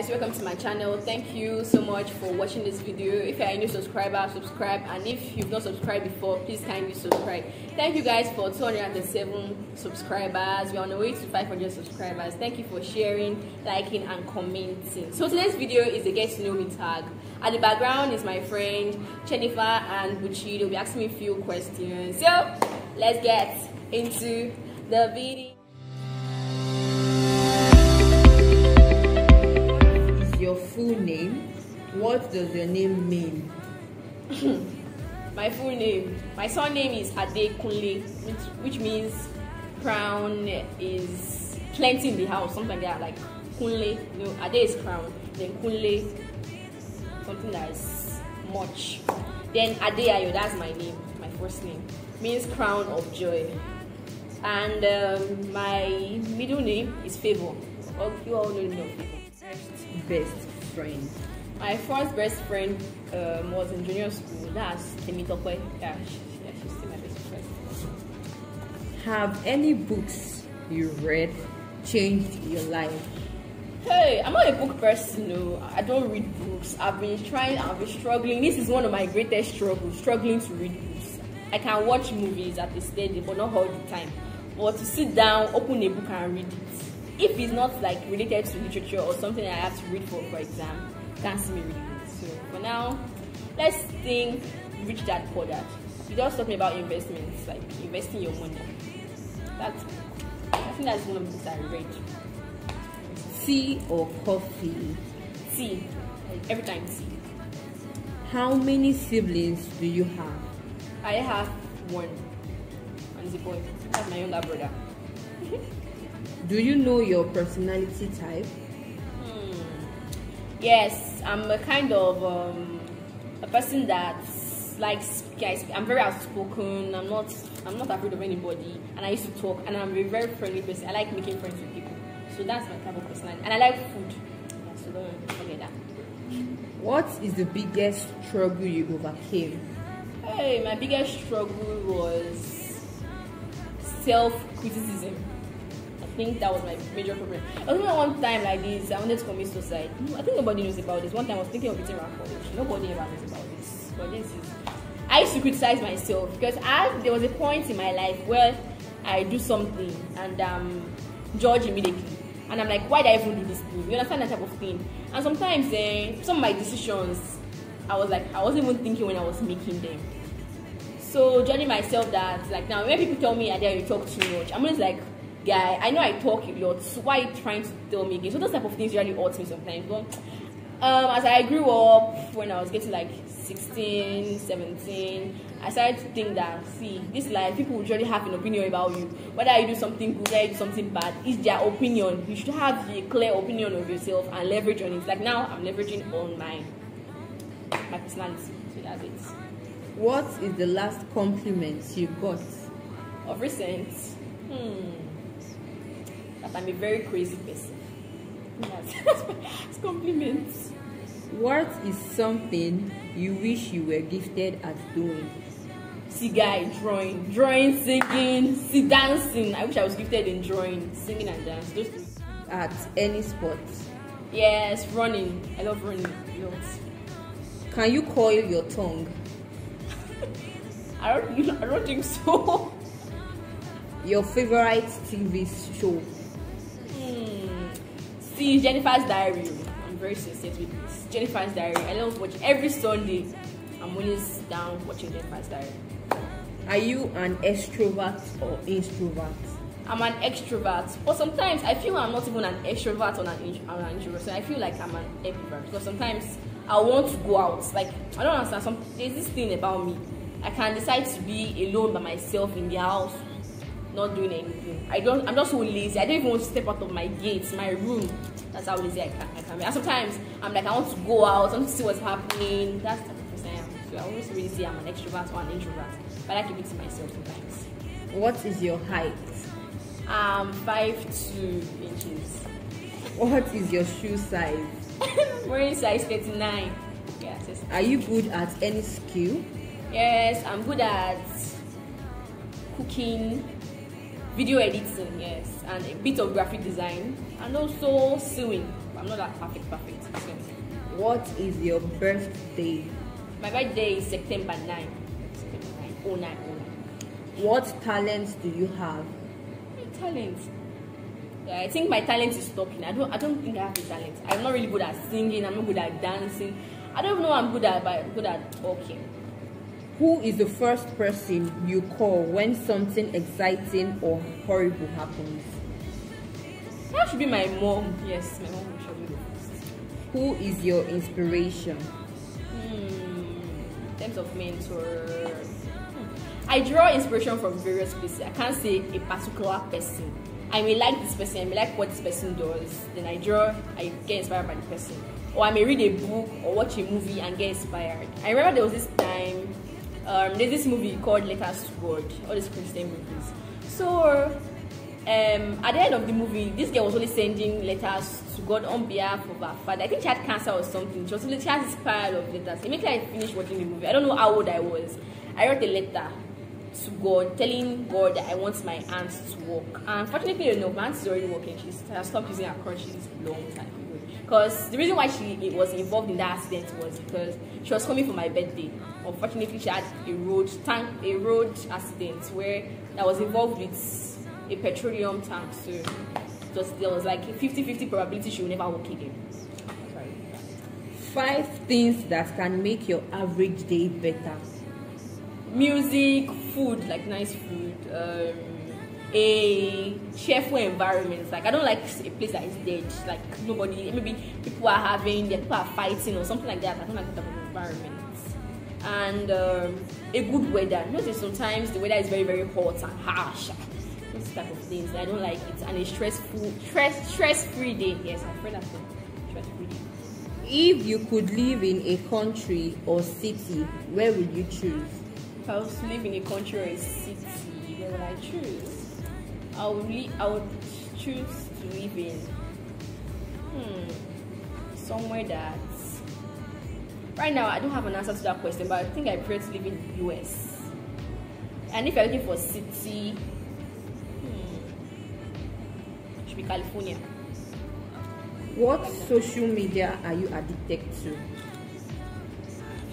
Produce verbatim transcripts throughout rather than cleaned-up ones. guys, welcome to my channel. Thank you so much for watching this video. If you are a new subscriber, subscribe, and if you've not subscribed before, please kindly subscribe. Thank you guys for two hundred seven subscribers. We're on the way to five hundred subscribers. Thank you for sharing, liking, and commenting. So today's video is a get to know me tag. At the background is my friend Chenifa and Buchi. They'll be asking me a few questions. So let's get into the video. Your full name, what does your name mean? My full name, my surname is Adekunle, which, which means crown is plenty in the house, something like that, like Kunle. No, Ade is crown, then Kunle, something that is much. Then Adeayo, that's my name, my first name, means crown of joy. And um, my middle name is Favor. You all know Favor. Best friend. My first best friend um, was in junior school. That's Temitope. Yeah, she, yeah, she's still my best friend. Have any books you read changed your life? Hey, I'm not a book person. No, I don't read books. I've been trying. I've been struggling. This is one of my greatest struggles: struggling to read books. I can watch movies at a steady, but not all the time. Or to sit down, open a book and read it. If it's not like related to literature or something that I have to read for for exam, can't see me reading it. So for now, let's think rich dad poor dad. We're just talking about investments, like investing your money. That's I think that's one of the things I read. Tea or coffee? Tea. Every time tea. How many siblings do you have? I have one. And it's a boy. That's my younger brother. Do you know your personality type? Hmm. Yes, I'm a kind of um, a person that likes. I'm very outspoken. I'm not. I'm not afraid of anybody, and I used to talk. And I'm a very friendly person. I like making friends with people, so that's my type of personality. And I like food, so don't forget that. What is the biggest struggle you overcame? Hey, my biggest struggle was self-criticism. I think that was my major problem. I remember one time like this, I wanted to commit suicide. I think nobody knows about this. One time I was thinking of eating around college. Nobody ever knows about this. But this is, I used to criticize myself because I, there was a point in my life where I do something and um, judge immediately. And I'm like, why did I even do this thing? You understand that type of thing? And sometimes uh, some of my decisions, I was like, I wasn't even thinking when I was making them. So judging myself that, like now, when people tell me, I dare you talk too much, I'm always like, guy, I know I talk a lot, so why are you trying to tell me again? So those type of things really hurt me sometimes. But um, as I grew up, when I was getting like sixteen, seventeen, I started to think that, see, this life, people would really have an opinion about you. Whether you do something good, whether you do something bad, it's their opinion. You should have a clear opinion of yourself and leverage on it. Like now, I'm leveraging on my, my personality, so that's it. What is the last compliment you got? Of recent? Hmm. That I'm a very crazy person. Yes. It's compliments. What is something you wish you were gifted at doing? See guy, drawing. Drawing, singing, see dancing. I wish I was gifted in drawing, singing and dance. Those things. At any sport? Yes, running. I love running a lot. Can you coil your tongue? I don't I don't think so. Your favorite T V show? See, Jennifer's Diary. I'm very sincere with this. Jennifer's Diary. I love watching every Sunday. I'm always down watching Jennifer's Diary. Are you an extrovert or introvert? I'm an extrovert. But sometimes I feel I'm not even an extrovert or an, int an introvert. So I feel like I'm an ambivert. Because sometimes I want to go out. Like, I don't understand. Some, there's this thing about me. I can decide to be alone by myself in the house, not doing anything. I don't, I'm just so lazy. I don't even want to step out of my gates, my room. That's how lazy I can, I can be. And sometimes I'm like, I want to go out, I want to see what's happening. That's the type of person I am. So I always really say I'm an extrovert or an introvert. But I keep it to myself sometimes. What is your height? Um, five two inches. What is your shoe size? Wearing size thirty-nine. Yeah, are you good at any skill? Yes, I'm good at cooking, video editing, yes, and a bit of graphic design, and also sewing. I'm not that perfect, perfect. So, what is your birthday? My birthday is September ninth. September ninth, oh nine, oh nine. What talents do you have? My talents? I think my talent is talking. I don't I don't think I have a talent. I'm not really good at singing, I'm not good at dancing. I don't know I'm good at but good at talking. Who is the first person you call when something exciting or horrible happens? That should be my mom. Yes, my mom should be the first. Who is your inspiration? Hmm, in terms of mentors. Hmm. I draw inspiration from various places. I can't say a particular person. I may like this person, I may like what this person does, then I draw, I get inspired by the person. Or I may read a book or watch a movie and get inspired. I remember there was this time, um, there's this movie called Letters to God, all these Christian movies. So, um, at the end of the movie, this girl was only sending letters to God on behalf of her father. I think she had cancer or something. She was only, she had this pile of letters. Immediately I finished watching the movie, I don't know how old I was. I wrote a letter to God, telling God that I want my aunt to walk. And fortunately enough, my aunt is already walking. She has stopped using her crutches long time ago. Because the reason why she was involved in that accident was because she was coming for my birthday. Unfortunately, she had a road tank, a road accident where I was involved with a petroleum tank. So just there was like a fifty fifty probability she would never walk again. Sorry. Five things that can make your average day better. Music, food, like nice food, um, a cheerful environment. Like I don't like a place that is dead, like nobody, maybe people are having, people are fighting or something like that. I don't like that type of environment. And um, a good weather. Notice sometimes the weather is very, very hot and harsh. Those type of things. I don't like it. And a stressful, stress, stress-free day. Yes, I've heard that thing. Stress-free day. If you could live in a country or city, where would you choose? If I was to live in a country or a city, where would I choose? I would, I would choose to live in hmm, somewhere that... Right now, I don't have an answer to that question, but I think I prefer to live in the U S. And if you're looking for a city, hmm, it should be California. What social media are you addicted to?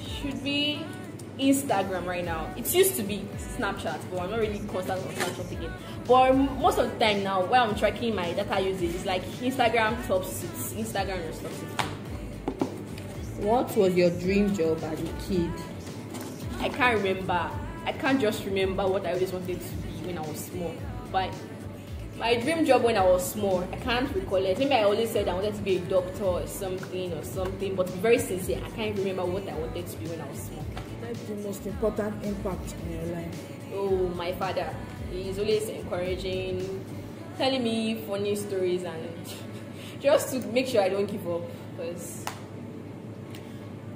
Should be... Instagram right now. It used to be Snapchat, but I'm not really constant on Snapchat again. But most of the time now, where I'm tracking my data usage is like Instagram top six, Instagram or top six. What was your dream job as a kid? I can't remember. I can't just remember what I always wanted to be when I was small. But my dream job when I was small, I can't recall it. Maybe I always said I wanted to be a doctor or something or something. But to be very sincere, I can't remember what I wanted to be when I was small. The most important impact on your life? Oh, my father. He's always encouraging, telling me funny stories and just to make sure I don't give up. Because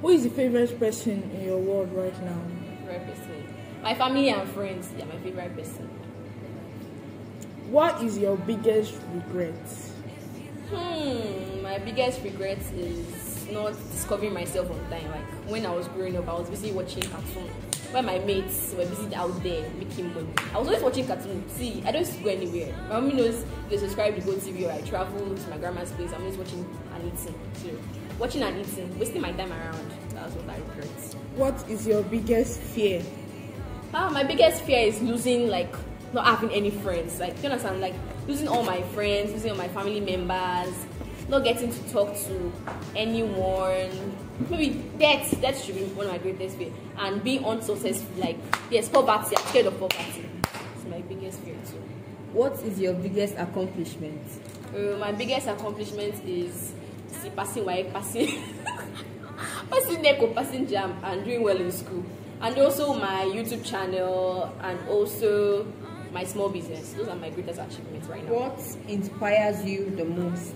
who is the favorite person in your world right now? Favorite person. My family and friends. They're my favorite person. What is your biggest regret? Hmm, my biggest regret is not discovering myself on time. Like when I was growing up, I was busy watching cartoons when my mates were busy out there making money. I was always watching cartoons. See, I don't go anywhere. My mommy knows they subscribe to GoTV or I travel to my grandma's place. I'm always watching and eating. So watching and eating, wasting my time around. That's what I regret. What is your biggest fear? Ah, my biggest fear is losing, like not having any friends. Like you understand, like losing all my friends, losing all my family members. Not getting to talk to anyone. Maybe death, that should be one of my greatest fears. And being unsuccessful, like, yes, poverty, I'm scared of poverty. It's my biggest fear too. What is your biggest accomplishment? Uh, my biggest accomplishment is see, passing wife, passing, passing Neko, passing jam, and doing well in school. And also my YouTube channel, and also my small business. Those are my greatest achievements right now. What inspires you the most?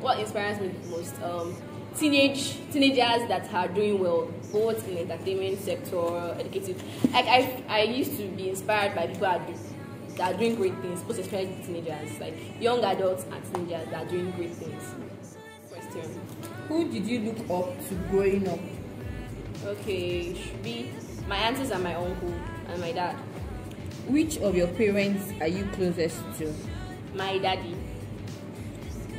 What inspires me the most? Um, teenage teenagers that are doing well, both in the entertainment sector, educated. Like I, I used to be inspired by people that are, that are doing great things, both especially teenagers, like young adults and teenagers that are doing great things. Question: who did you look up to growing up? Okay, should be my aunties and my uncle and my dad. Which of your parents are you closest to? My daddy.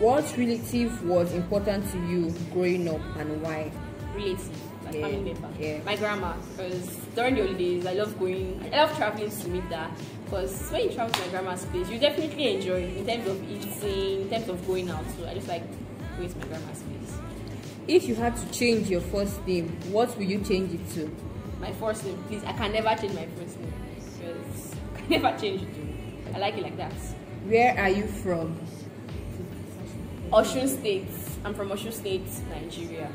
What relative was important to you growing up and why? Relative, like yeah, family member. Yeah. My grandma, because during the holidays, I love going, I love traveling to meet that. Because when you travel to my grandma's place, you definitely enjoy it in terms of eating, in terms of going out. So I just like going to my grandma's place. If you had to change your first name, what would you change it to? My first name, please. I can never change my first name. Because I can never change it to. I like it like that. Where are you from? Osun State. I'm from Osun State, Nigeria.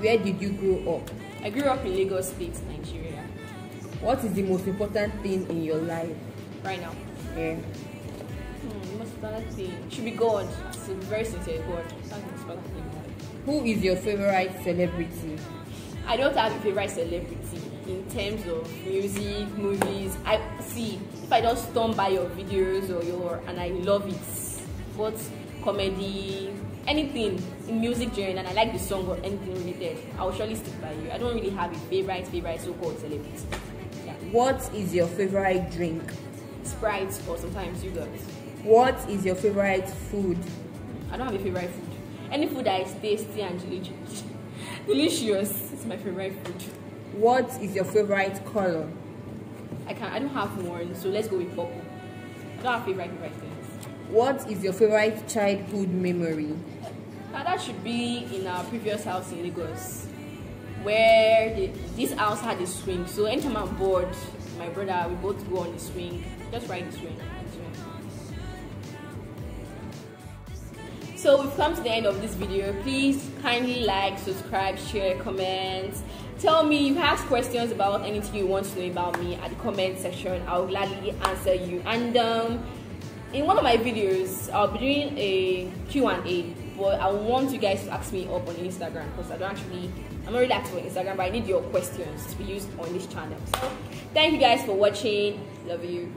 Where did you grow up? I grew up in Lagos State, Nigeria. What is the most important thing in your life? Right now? Yeah. Hmm, most important thing should be God. It's a very sincere God. That's the most important thing. Who is your favorite celebrity? I don't have a favorite celebrity in terms of music, movies. I see, if I just stumble by your videos or your, and I love it. But comedy, anything in music genre, and I like the song or anything related, I will surely stick by you. I don't really have a favorite, favorite so-called celebrity. Yeah. What is your favorite drink? Sprite or sometimes you got. What is your favorite food? I don't have a favorite food. Any food that is tasty and delicious. Delicious is my favorite food. What is your favorite color? I can I don't have one, so let's go with purple. I don't have favorite favorite things. What is your favorite childhood memory? Now that should be in our previous house in Lagos, where the, this house had a swing. So anytime I'm bored, my brother, we both go on the swing. Just ride the swing. So we've come to the end of this video. Please kindly like, subscribe, share, comment. Tell me if you have questions about anything you want to know about me at the comment section. I'll gladly answer you. And um, in one of my videos, I'll be doing a Q and A, but I want you guys to ask me up on Instagram because I don't actually, I'm not really active on Instagram, but I need your questions to be used on this channel. So thank you guys for watching. Love you.